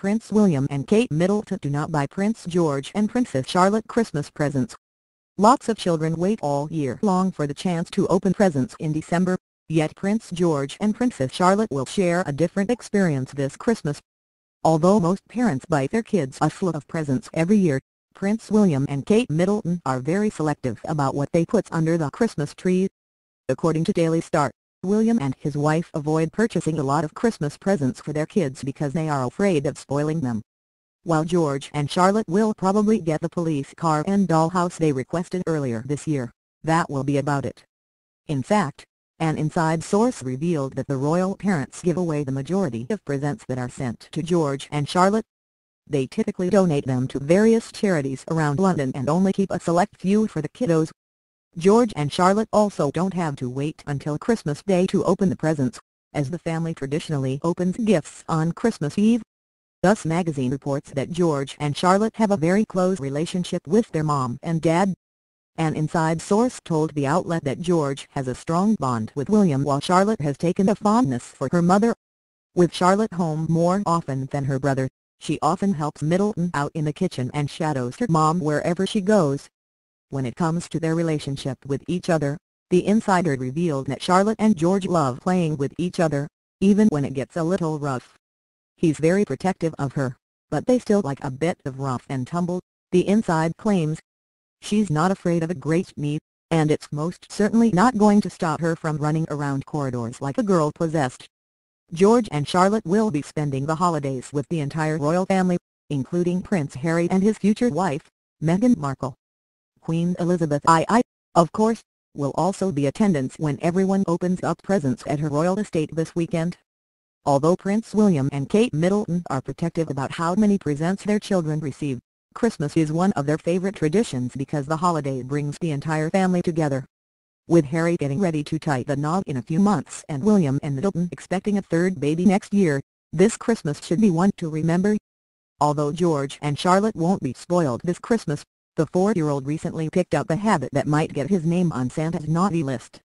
Prince William and Kate Middleton do not buy Prince George and Princess Charlotte Christmas presents. Lots of children wait all year long for the chance to open presents in December, yet Prince George and Princess Charlotte will share a different experience this Christmas. Although most parents buy their kids a slew of presents every year, Prince William and Kate Middleton are very selective about what they put under the Christmas tree. According to Daily Star, William and his wife avoid purchasing a lot of Christmas presents for their kids because they are afraid of spoiling them. While George and Charlotte will probably get the police car and dollhouse they requested earlier this year, that will be about it. In fact, an inside source revealed that the royal parents give away the majority of presents that are sent to George and Charlotte. They typically donate them to various charities around London and only keep a select few for the kiddos. George and Charlotte also don't have to wait until Christmas Day to open the presents, as the family traditionally opens gifts on Christmas Eve. Thus magazine reports that George and Charlotte have a very close relationship with their mom and dad. An inside source told the outlet that George has a strong bond with William while Charlotte has taken a fondness for her mother. With Charlotte home more often than her brother, she often helps Middleton out in the kitchen and shadows her mom wherever she goes. When it comes to their relationship with each other, the insider revealed that Charlotte and George love playing with each other, even when it gets a little rough. He's very protective of her, but they still like a bit of rough and tumble, the inside claims. She's not afraid of a great need, and it's most certainly not going to stop her from running around corridors like a girl possessed. George and Charlotte will be spending the holidays with the entire royal family, including Prince Harry and his future wife, Meghan Markle. Queen Elizabeth II, of course, will also be in attendance when everyone opens up presents at her royal estate this weekend. Although Prince William and Kate Middleton are protective about how many presents their children receive, Christmas is one of their favorite traditions because the holiday brings the entire family together. With Harry getting ready to tie the knot in a few months and William and Middleton expecting a third baby next year, this Christmas should be one to remember. Although George and Charlotte won't be spoiled this Christmas, the 4-year-old recently picked up a habit that might get his name on Santa's naughty list.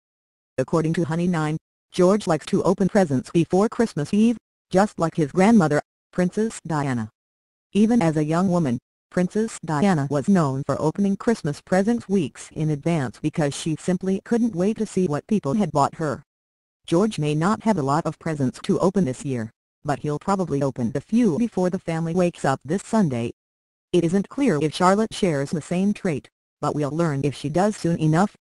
According to Honey9, George likes to open presents before Christmas Eve, just like his grandmother, Princess Diana. Even as a young woman, Princess Diana was known for opening Christmas presents weeks in advance because she simply couldn't wait to see what people had bought her. George may not have a lot of presents to open this year, but he'll probably open a few before the family wakes up this Sunday. It isn't clear if Charlotte shares the same trait, but we'll learn if she does soon enough.